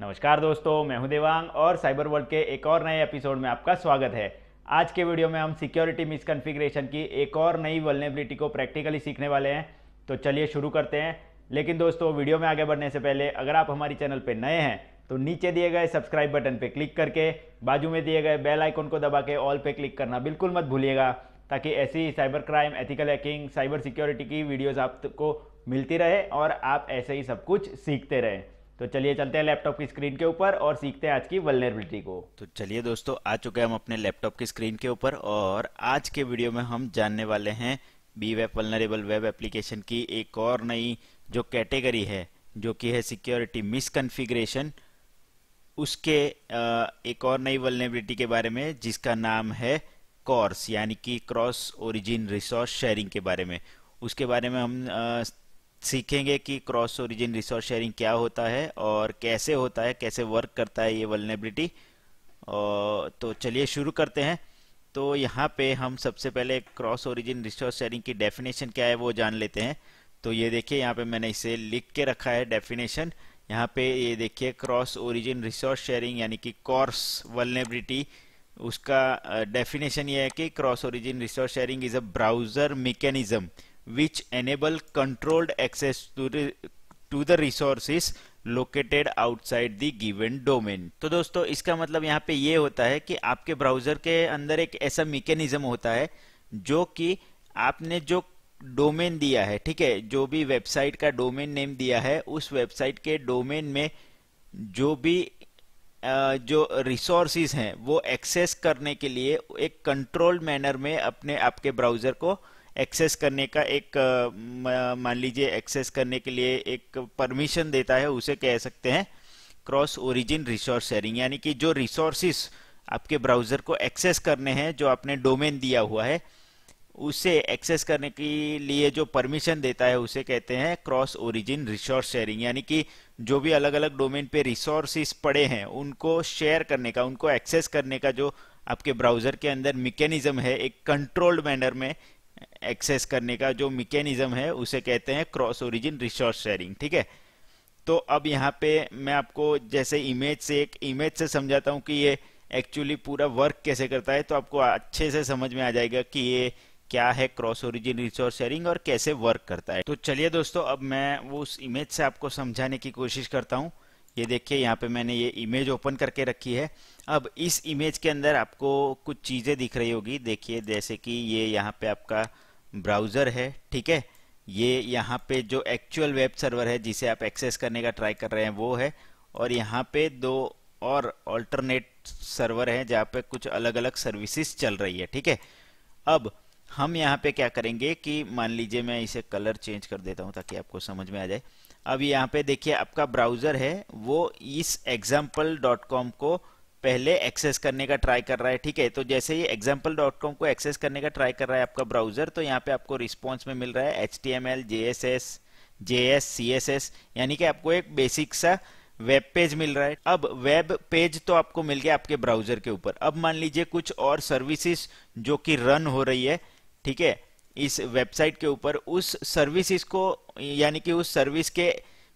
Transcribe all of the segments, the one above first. नमस्कार दोस्तों, मैं हूं देवांग और साइबर वर्ल्ड के एक और नए एपिसोड में आपका स्वागत है। आज के वीडियो में हम सिक्योरिटी मिसकॉन्फ़िगरेशन की एक और नई वल्नरेबिलिटी को प्रैक्टिकली सीखने वाले हैं, तो चलिए शुरू करते हैं। लेकिन दोस्तों, वीडियो में आगे बढ़ने से पहले अगर आप हमारी चैनल पर नए हैं तो नीचे दिए गए सब्सक्राइब बटन पर क्लिक करके बाजू में दिए गए बेल आइकॉन को दबा के ऑल पे क्लिक करना बिल्कुल मत भूलिएगा, ताकि ऐसी cyber crime, ethical hacking, cyber security की वीडियोज़ आपको मिलती रहे और आप ऐसे ही सब कुछ सीखते रहें। तो चलिए चलते हैं लैपटॉप की स्क्रीन के ऊपर और सीखते हैं आज की वल्नरेबिलिटी को। तो चलिए दोस्तों, आ चुके हैं हम अपने लैपटॉप की स्क्रीन के ऊपर और आज के वीडियो में हम जानने वाले हैं बीवेब वल्नरेबल वेब एप्लीकेशन की एक और नई जो कैटेगरी है, जो कि है सिक्योरिटी मिसकॉन्फ़िगरेशन, उसके एक और नई वल्नरेबिलिटी के बारे में, जिसका नाम है CORS यानी कि क्रॉस ओरिजिन रिसोर्स शेयरिंग के बारे में। उसके बारे में हम सीखेंगे कि क्रॉस ओरिजिन रिसोर्स शेयरिंग क्या होता है और कैसे होता है, कैसे वर्क करता है ये वल्नरेबिलिटी। और तो चलिए शुरू करते हैं। तो यहाँ पे हम सबसे पहले क्रॉस ओरिजिन रिसोर्स शेयरिंग की डेफिनेशन क्या है वो जान लेते हैं। तो ये देखिए, यहाँ पे मैंने इसे लिख के रखा है डेफिनेशन। यहाँ पे ये देखिए, क्रॉस ओरिजिन रिसोर्स शेयरिंग यानी कि CORS वल्नरेबिलिटी, उसका डेफिनेशन ये है कि cross origin resource sharing is a browser mechanism which enable controlled access to the resources located outside the given domain। तो दोस्तों, इसका मतलब यहाँ पे ये होता है कि आपके ब्राउजर के अंदर एक ऐसा मेकेनिज्म होता है जो कि आपने जो डोमेन दिया है, ठीक है, जो भी वेबसाइट का डोमेन नेम दिया है, उस वेबसाइट के डोमेन में जो भी जो रिसोर्सेज हैं वो एक्सेस करने के लिए एक कंट्रोल्ड मैनर में अपने आपके ब्राउजर को एक्सेस करने का एक, मान लीजिए, एक्सेस करने के लिए एक परमिशन देता है, उसे कह सकते हैं क्रॉस ओरिजिन रिसोर्स शेयरिंग। यानी कि जो रिसोर्सेज आपके ब्राउज़र को एक्सेस करने हैं, जो आपने डोमेन दिया हुआ है, उसे एक्सेस करने के लिए जो परमिशन देता है उसे कहते हैं क्रॉस ओरिजिन रिसोर्स शेयरिंग। यानी कि जो भी अलग अलग डोमेन पे रिसोर्सेज पड़े हैं उनको शेयर करने का, उनको एक्सेस करने का जो आपके ब्राउज़र के अंदर मेकेनिज़्म है, एक कंट्रोल्ड मैनर में एक्सेस करने का जो मेकेनिज्म है, उसे कहते हैं क्रॉस ओरिजिन रिसोर्स शेयरिंग, ठीक है। तो अब यहाँ पे मैं आपको जैसे एक इमेज से समझाता हूँ कि ये एक्चुअली पूरा वर्क कैसे करता है, तो आपको अच्छे से समझ में आ जाएगा कि ये क्या है क्रॉस ओरिजिन रिसोर्स शेयरिंग और कैसे वर्क करता है। तो चलिए दोस्तों, अब मैं वो उस इमेज से आपको समझाने की कोशिश करता हूँ। ये देखिए, यहाँ पे मैंने ये इमेज ओपन करके रखी है। अब इस इमेज के अंदर आपको कुछ चीज़ें दिख रही होगी। देखिए, जैसे कि ये यहाँ पे आपका ब्राउज़र है, ठीक है, ये यहाँ पे जो एक्चुअल वेब सर्वर है जिसे आप एक्सेस करने का ट्राई कर रहे हैं वो है, और यहाँ पे दो और ऑल्टरनेट सर्वर हैं जहाँ पे कुछ अलग अलग सर्विसेज चल रही है, ठीक है। अब हम यहाँ पे क्या करेंगे कि मान लीजिए मैं इसे कलर चेंज कर देता हूँ ताकि आपको समझ में आ जाए। अब यहाँ पे देखिए, आपका ब्राउज़र है वो इस example.com को पहले एक्सेस करने का ट्राई कर रहा है, ठीक है। तो जैसे ही example.com को एक्सेस करने का ट्राई कर रहा है आपका ब्राउज़र, तो यहाँ पे आपको रिस्पॉन्स में मिल रहा है HTML, JS, CSS, यानी कि आपको एक बेसिक सा वेब पेज मिल रहा है। अब वेब पेज तो आपको मिल गया आपके ब्राउज़र के ऊपर। अब मान लीजिए कुछ और सर्विसेज जो कि रन हो रही है, ठीक है, इस वेबसाइट के ऊपर, उस सर्विसेज को, यानी कि उस सर्विस के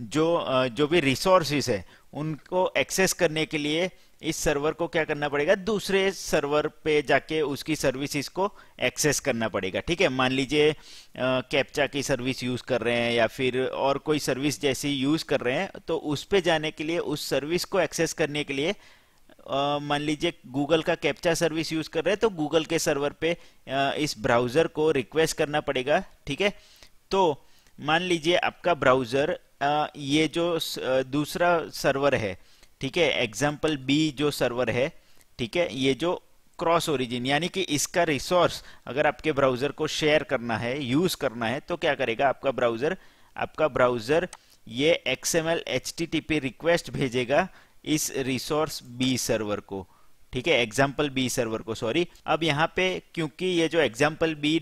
जो भी रिसोर्सेज है उनको एक्सेस करने के लिए इस सर्वर को क्या करना पड़ेगा, दूसरे सर्वर पे जाके उसकी सर्विसेज को एक्सेस करना पड़ेगा, ठीक है। मान लीजिए कैप्चा की सर्विस यूज़ कर रहे हैं या फिर और कोई सर्विस जैसी यूज़ कर रहे हैं, तो उस पे जाने के लिए, उस सर्विस को एक्सेस करने के लिए, मान लीजिए गूगल का कैप्चा सर्विस यूज़ कर रहे हैं, तो गूगल के सर्वर पे इस ब्राउज़र को रिक्वेस्ट करना पड़ेगा, ठीक है। तो मान लीजिए आपका ब्राउज़र ये जो दूसरा सर्वर है, ठीक है, एग्जाम्पल बी जो सर्वर है, ठीक है, ये जो क्रॉस ओरिजिन यानी कि इसका रिसोर्स अगर आपके ब्राउज़र को शेयर करना है, यूज़ करना है, तो क्या करेगा आपका ब्राउज़र ये XML HTTP रिक्वेस्ट भेजेगा इस रिसोर्स बी सर्वर को, ठीक है, एग्जाम्पल बी सर्वर को, सॉरी। अब यहाँ पे क्योंकि ये जो example.b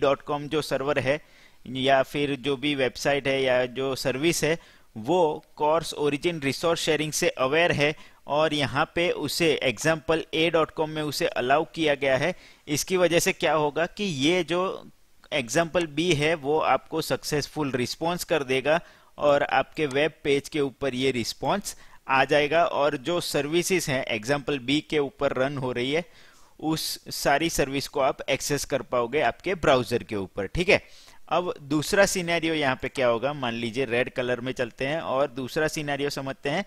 जो सर्वर है या फिर जो भी वेबसाइट है या जो सर्विस है वो CORS ओरिजिन रिसोर्स शेयरिंग से अवेयर है और यहाँ पे उसे example.a में उसे अलाउ किया गया है, इसकी वजह से क्या होगा कि ये जो एग्जाम्पल बी है वो आपको सक्सेसफुल रिस्पॉन्स कर देगा और आपके वेब पेज के ऊपर ये रिस्पॉन्स आ जाएगा और जो सर्विसेज हैं एग्जाम्पल बी के ऊपर रन हो रही है उस सारी सर्विस को आप एक्सेस कर पाओगे आपके ब्राउजर के ऊपर। ठीक है, अब दूसरा सिनेरियो यहाँ पे क्या होगा, मान लीजिए रेड कलर में चलते हैं और दूसरा सिनेरियो समझते हैं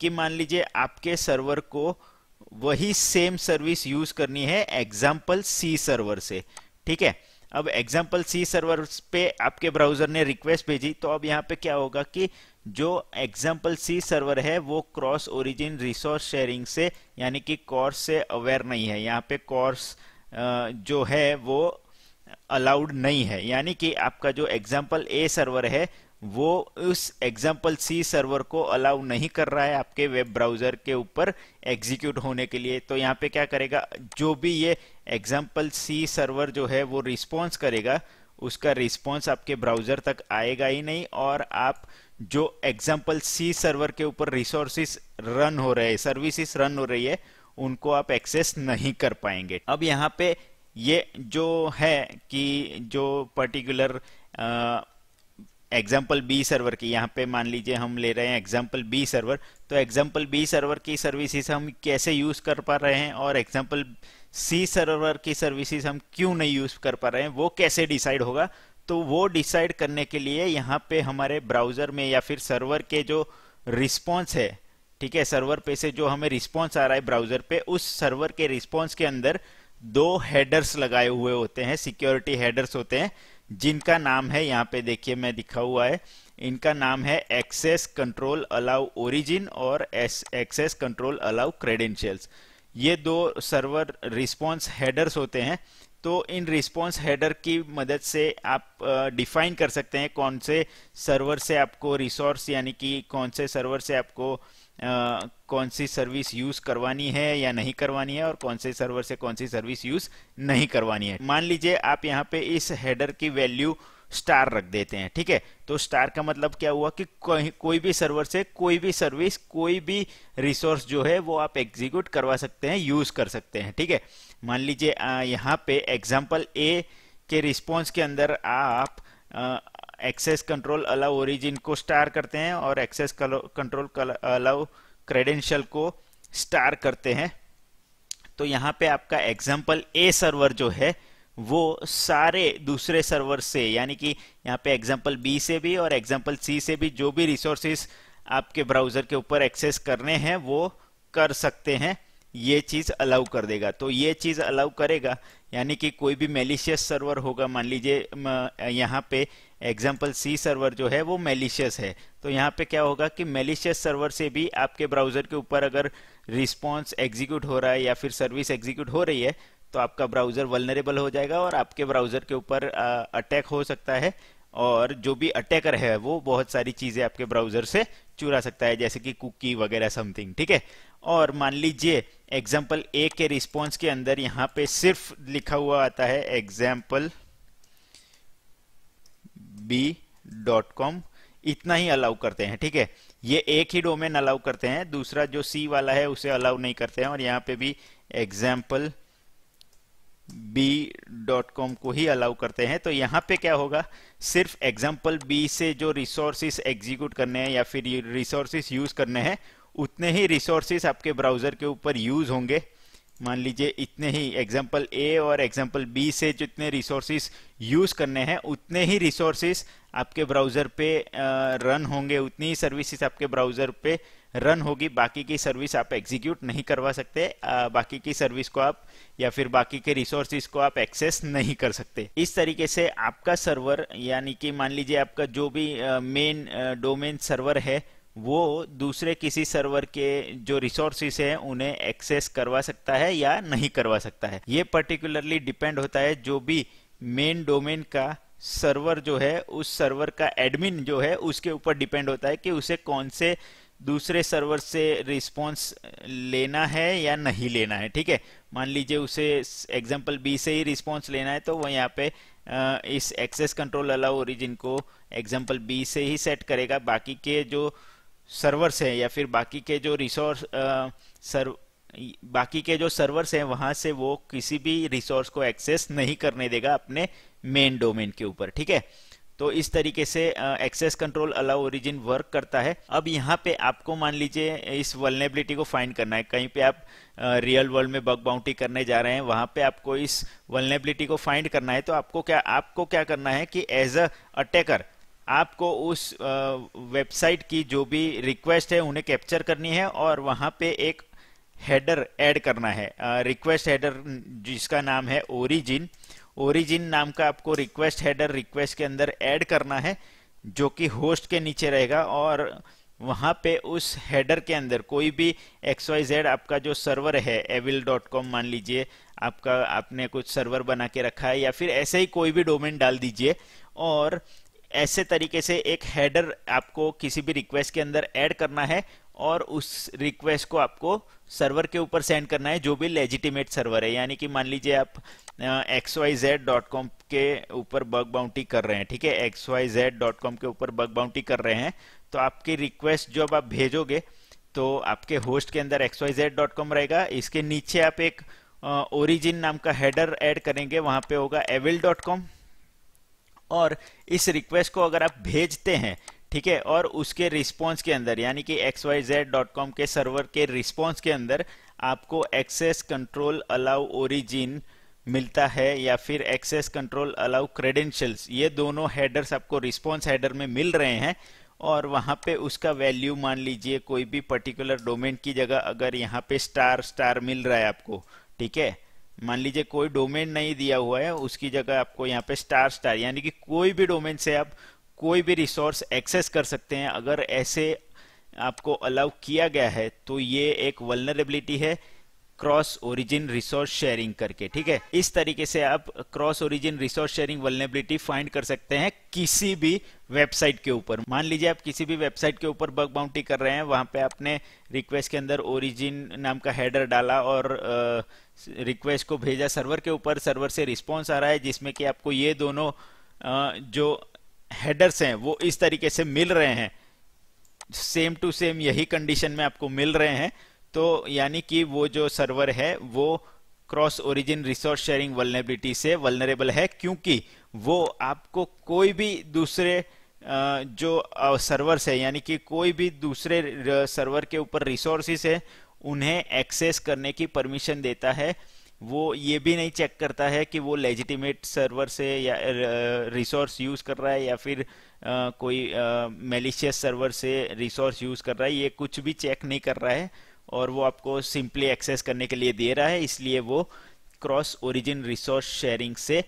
कि मान लीजिए आपके सर्वर को वही सेम सर्विस यूज करनी है एग्जाम्पल सी सर्वर से। ठीक है, अब एग्जाम्पल सी सर्वर पे आपके ब्राउजर ने रिक्वेस्ट भेजी, तो अब यहाँ पे क्या होगा कि जो एग्जाम्पल सी सर्वर है वो क्रॉस ओरिजिन रिसोर्स शेयरिंग से यानी कि कॉर्स से अवेयर नहीं है। यहाँ पे कॉर्स जो है वो अलाउड नहीं है, यानी कि आपका जो एग्जाम्पल ए सर्वर है वो उस एग्जाम्पल सी सर्वर को अलाउ नहीं कर रहा है आपके वेब ब्राउजर के ऊपर एग्जीक्यूट होने के लिए। तो यहाँ पे क्या करेगा, जो भी ये एग्जाम्पल सी सर्वर जो है वो रिस्पॉन्स करेगा उसका रिस्पॉन्स आपके ब्राउजर तक आएगा ही नहीं और आप जो एग्जाम्पल सी सर्वर के ऊपर रिसोर्सेस रन हो रहे हैं, सर्विसेज रन हो रही है, उनको आप एक्सेस नहीं कर पाएंगे। अब यहाँ पे ये जो है कि जो पर्टिकुलर एग्जाम्पल बी सर्वर की, यहाँ पे मान लीजिए हम ले रहे हैं एग्जाम्पल बी सर्वर, तो एग्जाम्पल बी सर्वर की सर्विसेज हम कैसे यूज कर पा रहे हैं और एग्जाम्पल सी सर्वर की सर्विसेज हम क्यों नहीं यूज कर पा रहे हैं वो कैसे डिसाइड होगा। तो वो डिसाइड करने के लिए यहाँ पे हमारे ब्राउजर में या फिर सर्वर के जो रिस्पॉन्स है, ठीक है, सर्वर पे से जो हमें रिस्पॉन्स आ रहा है ब्राउजर पे, उस सर्वर के रिस्पॉन्स के अंदर दो हेडर्स लगाए हुए होते हैं, सिक्योरिटी हेडर्स होते हैं, जिनका नाम है, यहाँ पे देखिए मैं लिखा हुआ है, इनका नाम है एक्सेस कंट्रोल अलाउ ओरिजिन और एक्सेस कंट्रोल अलाउ क्रेडेंशियल्स। ये दो सर्वर रिस्पॉन्स हेडर्स होते हैं। तो इन रिस्पॉन्स हेडर की मदद से आप डिफाइन कर सकते हैं कौन से सर्वर से आपको रिसोर्स यानी कि कौन से सर्वर से आपको कौन सी सर्विस यूज करवानी है या नहीं करवानी है और कौन से सर्वर से कौन सी सर्विस यूज नहीं करवानी है। मान लीजिए आप यहाँ पे इस हेडर की वैल्यू स्टार रख देते हैं। ठीक है, तो स्टार का मतलब क्या हुआ कि कोई भी सर्वर से कोई भी सर्विस कोई भी रिसोर्स जो है वो आप एग्जीक्यूट करवा सकते हैं, यूज कर सकते हैं। ठीक है, मान लीजिए यहाँ पे एग्जाम्पल ए के रिस्पॉन्स के अंदर आप एक्सेस कंट्रोल अलाउ ओरिजिन को स्टार करते हैं और एक्सेस कंट्रोल अलाउ क्रेडेंशियल को स्टार करते हैं। तो यहाँ पे आपका एग्जाम्पल ए सर्वर जो है वो सारे दूसरे सर्वर से यानी कि यहाँ पे एग्जाम्पल बी से भी और एग्जाम्पल सी से भी जो भी रिसोर्सेज आपके ब्राउजर के ऊपर एक्सेस करने हैं वो कर सकते हैं, ये चीज़ अलाउ कर देगा। तो ये चीज़ अलाउ करेगा यानी कि कोई भी मेलिशियस सर्वर होगा, मान लीजिए यहाँ पे एग्जाम्पल सी सर्वर जो है वो मेलिशियस है, तो यहाँ पे क्या होगा कि मेलिशियस सर्वर से भी आपके ब्राउजर के ऊपर अगर रिस्पॉन्स एग्जीक्यूट हो रहा है या फिर सर्विस एग्जीक्यूट हो रही है तो आपका ब्राउजर वल्नरेबल हो जाएगा और आपके ब्राउजर के ऊपर अटैक हो सकता है और जो भी अटैकर है वो बहुत सारी चीज़ें आपके ब्राउजर से चुरा सकता है जैसे कि कुकी वगैरह समथिंग। ठीक है, और मान लीजिए एग्जाम्पल ए के रिस्पॉन्स के अंदर यहाँ पे सिर्फ लिखा हुआ आता है एग्जाम्पल b.com, इतना ही अलाउ करते हैं। ठीक है, ये एक ही डोमेन अलाउ करते हैं, दूसरा जो सी वाला है उसे अलाउ नहीं करते हैं और यहाँ पे भी एग्जाम्पल b.com को ही अलाउ करते हैं। तो यहाँ पे क्या होगा, सिर्फ एग्जाम्पल b से जो रिसोर्सेज एग्जीक्यूट करने हैं या फिर रिसोर्सेज यूज करने हैं उतने ही रिसोर्सेज आपके ब्राउजर के ऊपर यूज होंगे। मान लीजिए इतने ही एग्जाम्पल ए और एग्जाम्पल बी से जितने रिसोर्सेज यूज करने हैं उतने ही रिसोर्सेज आपके ब्राउजर पे रन होंगे, उतनी ही सर्विसेज आपके ब्राउजर पे रन होगी, बाकी की सर्विस आप एग्जीक्यूट नहीं करवा सकते, बाकी की सर्विस को आप या फिर बाकी के रिसोर्सेज को आप एक्सेस नहीं कर सकते। इस तरीके से आपका सर्वर यानी कि मान लीजिए आपका जो भी मेन डोमेन सर्वर है वो दूसरे किसी सर्वर के जो रिसोर्सेज हैं उन्हें एक्सेस करवा सकता है या नहीं करवा सकता है। ये पर्टिकुलरली डिपेंड होता है जो भी मेन डोमेन का सर्वर जो है उस सर्वर का एडमिन जो है उसके ऊपर डिपेंड होता है कि उसे कौन से दूसरे सर्वर से रिस्पॉन्स लेना है या नहीं लेना है। ठीक है, मान लीजिए उसे एग्जाम्पल बी से ही रिस्पॉन्स लेना है तो वह यहाँ पे इस एक्सेस कंट्रोल अलाउ ओरिजिन को एग्जाम्पल बी से ही सेट करेगा, बाकी के जो सर्वर्स हैं या फिर बाकी के जो सर्वर्स हैं वहाँ से वो किसी भी रिसोर्स को एक्सेस नहीं करने देगा अपने मेन डोमेन के ऊपर। ठीक है, तो इस तरीके से access control allow origin work करता है। अब यहाँ पे आपको मान लीजिए इस वल्नेबिलिटी को फाइंड करना है, कहीं पे आप रियल वर्ल्ड में बग बाउंटी करने जा रहे हैं, वहाँ पे आपको इस वल्नेबिलिटी को फाइंड करना है। तो आपको क्या करना है कि एज अ अटैकर आपको उस वेबसाइट की जो भी रिक्वेस्ट है उन्हें कैप्चर करनी है और वहाँ पे एक हेडर ऐड करना है, रिक्वेस्ट हेडर जिसका नाम है ओरिजिन। ओरिजिन नाम का आपको रिक्वेस्ट हेडर रिक्वेस्ट के अंदर ऐड करना है जो कि होस्ट के नीचे रहेगा और वहाँ पे उस हेडर के अंदर कोई भी XYZ आपका जो सर्वर है avil.com मान लीजिए आपका, आपने कुछ सर्वर बना के रखा है या फिर ऐसे ही कोई भी डोमेन डाल दीजिए और ऐसे तरीके से एक हेडर आपको किसी भी रिक्वेस्ट के अंदर ऐड करना है और उस रिक्वेस्ट को आपको सर्वर के ऊपर सेंड करना है जो भी लेजिटिमेट सर्वर है। यानी कि मान लीजिए आप xyz.com के ऊपर बग बाउंटी कर रहे हैं, ठीक है, xyz.com के ऊपर बग बाउंटी कर रहे हैं, तो आपकी रिक्वेस्ट जब आप भेजोगे तो आपके होस्ट के अंदर xyz.com रहेगा, इसके नीचे आप एक ओरिजिन नाम का हेडर ऐड करेंगे, वहाँ पे होगा avil.com और इस रिक्वेस्ट को अगर आप भेजते हैं, ठीक है, और उसके रिस्पॉन्स के अंदर यानी कि xyz.com के सर्वर के रिस्पॉन्स के अंदर आपको एक्सेस कंट्रोल अलाउ ओरिजिन मिलता है या फिर एक्सेस कंट्रोल अलाउ क्रेडेंशियल्स, ये दोनों हेडर्स आपको रिस्पॉन्स हेडर में मिल रहे हैं और वहाँ पे उसका वैल्यू मान लीजिए कोई भी पर्टिकुलर डोमेन की जगह अगर यहाँ पे स्टार मिल रहा है आपको, ठीक है, मान लीजिए कोई डोमेन नहीं दिया हुआ है उसकी जगह आपको यहाँ पे स्टार यानी कि कोई भी डोमेन से आप कोई भी रिसोर्स एक्सेस कर सकते हैं। अगर ऐसे आपको अलाउ किया गया है तो ये एक वल्नरेबिलिटी है क्रॉस ओरिजिन रिसोर्स शेयरिंग करके, ठीक है। इस तरीके से आप cross origin resource sharing vulnerability find कर सकते हैं किसी भी वेबसाइट के ऊपर। मान लीजिए आप किसी भी वेबसाइट के ऊपर बग बाउंटी कर रहे हैं, वहाँ पे आपने रिक्वेस्ट के अंदर ओरिजिन नाम का हेडर डाला और रिक्वेस्ट को भेजा सर्वर के ऊपर, सर्वर से रिस्पॉन्स आ रहा है जिसमें कि आपको ये दोनों जो हेडर्स हैं वो इस तरीके से मिल रहे हैं, सेम टू सेम यही कंडीशन में आपको मिल रहे हैं। तो यानी कि वो जो सर्वर है वो cross origin resource sharing vulnerability से वल्नरेबल है क्योंकि वो आपको कोई भी दूसरे जो सर्वर्स है यानी कि कोई भी दूसरे सर्वर के ऊपर रिसोर्सेस है उन्हें एक्सेस करने की परमिशन देता है। वो ये भी नहीं चेक करता है कि वो लेजिटिमेट सर्वर से या रिसोर्स यूज़ कर रहा है या फिर कोई मैलिशियस सर्वर से रिसोर्स यूज़ कर रहा है, ये कुछ भी चेक नहीं कर रहा है और वो आपको सिंपली एक्सेस करने के लिए दे रहा है। इसलिए वो क्रॉस ओरिजिन रिसोर्स शेयरिंग से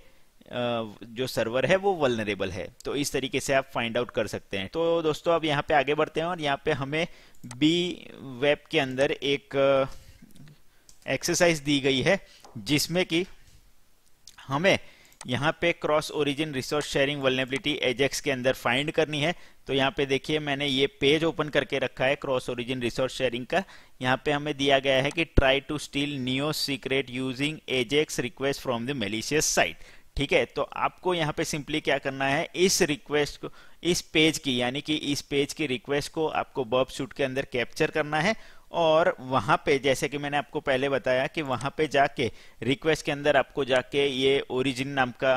जो सर्वर है वो वल्नरेबल है। तो इस तरीके से आप फाइंड आउट कर सकते हैं। तो दोस्तों अब यहाँ पे आगे बढ़ते हैं और यहाँ पे हमें बीवेब के अंदर एक एक्सरसाइज दी गई है जिसमें कि हमें यहाँ पे cross origin resource sharing vulnerability Ajax के अंदर फाइंड करनी है। तो यहाँ पे देखिए मैंने ये पेज ओपन करके रखा है क्रॉस ओरिजिन रिसोर्स शेयरिंग का। यहाँ पे हमें दिया गया है कि try to steal neo secret using Ajax request from the malicious site, ठीक है। तो आपको यहाँ पे सिंपली क्या करना है, इस रिक्वेस्ट को, इस पेज की यानी कि इस पेज की रिक्वेस्ट को आपको बर्प सूट के अंदर कैप्चर करना है और वहाँ पे जैसे कि मैंने आपको पहले बताया कि वहाँ पे जाके रिक्वेस्ट के अंदर आपको जाके ये ओरिजिन नाम का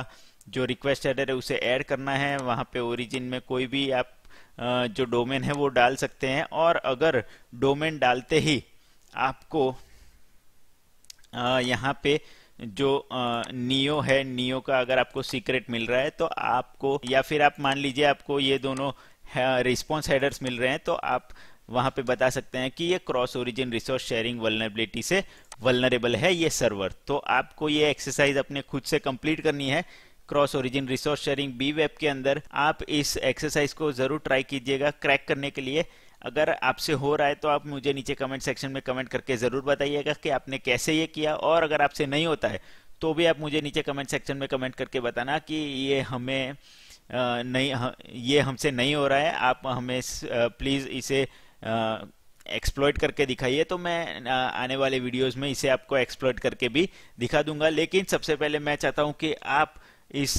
जो रिक्वेस्ट हेडर है उसे ऐड करना है। वहाँ पे ओरिजिन में कोई भी आप जो डोमेन है वो डाल सकते हैं और अगर डोमेन डालते ही आपको यहाँ पे जो नियो है, नियो का अगर आपको सीक्रेट मिल रहा है तो आपको, या फिर आप मान लीजिए आपको ये दोनों रिस्पॉन्स हेडर्स मिल रहे हैं तो आप वहाँ पे बता सकते हैं कि ये cross origin resource sharing vulnerability से वल्नरेबल है ये सर्वर। तो आपको ये एक्सरसाइज अपने खुद से कंप्लीट करनी है क्रॉस ओरिजिन रिसोर्स शेयरिंग बीवेब के अंदर। आप इस एक्सरसाइज को ज़रूर ट्राई कीजिएगा क्रैक करने के लिए। अगर आपसे हो रहा है तो आप मुझे नीचे कमेंट सेक्शन में कमेंट करके ज़रूर बताइएगा कि आपने कैसे ये किया, और अगर आपसे नहीं होता है तो भी आप मुझे नीचे कमेंट सेक्शन में कमेंट करके बताना कि ये हमें नहीं, ये हमसे नहीं हो रहा है, आप हमें प्लीज़ इसे एक्सप्लॉइट करके दिखाइए। तो मैं आने वाले वीडियोस में इसे आपको एक्सप्लॉइट करके भी दिखा दूंगा, लेकिन सबसे पहले मैं चाहता हूं कि आप इस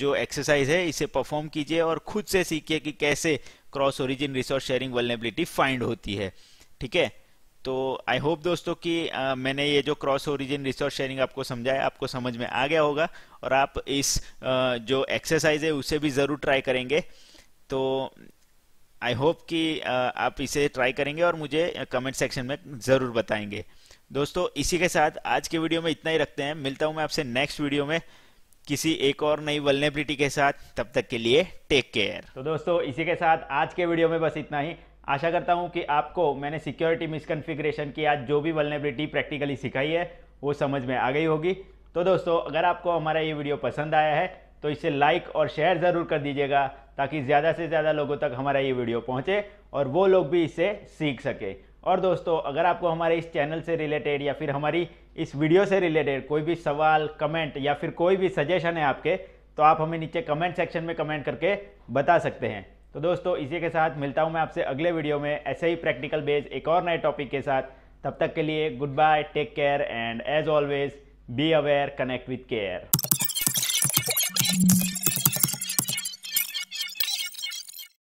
जो एक्सरसाइज है इसे परफॉर्म कीजिए और खुद से सीखिए कि कैसे cross origin resource sharing vulnerability find होती है, ठीक है। तो आई होप दोस्तों कि मैंने ये जो क्रॉस ओरिजिन रिसोर्स शेयरिंग आपको समझाया आपको समझ में आ गया होगा और आप इस जो एक्सरसाइज है उसे भी ज़रूर ट्राई करेंगे। तो आई होप कि आप इसे ट्राई करेंगे और मुझे कमेंट सेक्शन में ज़रूर बताएंगे। दोस्तों इसी के साथ आज के वीडियो में इतना ही रखते हैं। मिलता हूँ मैं आपसे नेक्स्ट वीडियो में किसी एक और नई वल्नरेबिलिटी के साथ। तब तक के लिए टेक केयर। तो दोस्तों इसी के साथ आज के वीडियो में बस इतना ही। आशा करता हूं कि आपको मैंने सिक्योरिटी मिसकॉन्फ़िगरेशन की आज जो भी वल्नरेबिलिटी प्रैक्टिकली सिखाई है वो समझ में आ गई होगी। तो दोस्तों अगर आपको हमारा ये वीडियो पसंद आया है तो इसे लाइक और शेयर ज़रूर कर दीजिएगा ताकि ज़्यादा से ज़्यादा लोगों तक हमारा ये वीडियो पहुँचे और वो लोग भी इसे सीख सके। और दोस्तों अगर आपको हमारे इस चैनल से रिलेटेड या फिर हमारी इस वीडियो से रिलेटेड कोई भी सवाल, कमेंट या फिर कोई भी सजेशन है आपके, तो आप हमें नीचे कमेंट सेक्शन में कमेंट करके बता सकते हैं। तो दोस्तों इसी के साथ मिलता हूँ मैं आपसे अगले वीडियो में ऐसे ही प्रैक्टिकल बेस्ड एक और नए टॉपिक के साथ। तब तक के लिए good bye, take care and as always be aware, connect with care.